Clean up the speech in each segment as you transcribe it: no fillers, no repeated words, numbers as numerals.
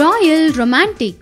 Royal Romantic.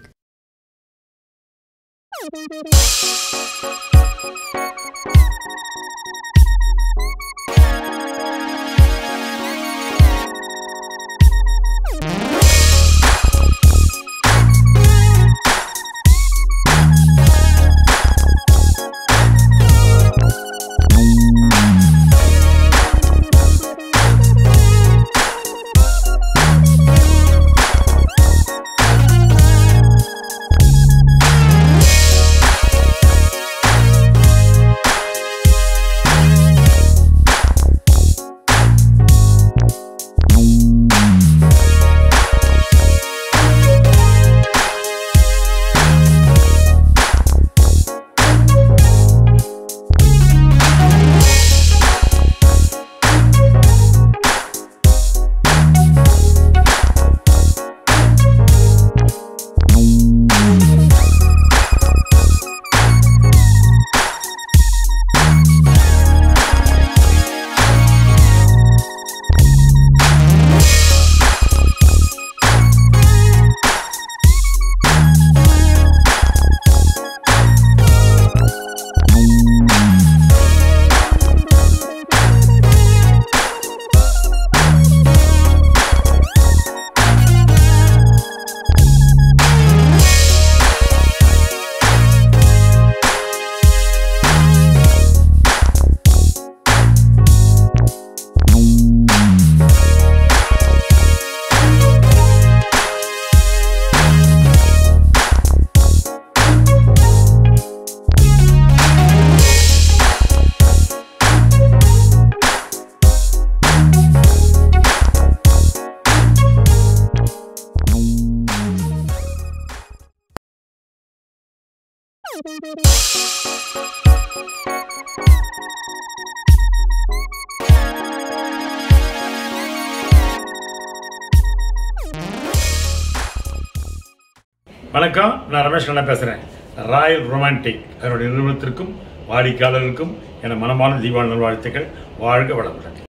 வணக்கம் நான் ரமேஷ் கண்ணா பேசுறேன் ராயல் ரொமான்டிக் நிறுவனத்திற்கும் வாடிக்கையாளர்களுக்கும் என மனமான தீபாவளி நல்வாழ்த்துக்கள் வாழ்க வளமுடன்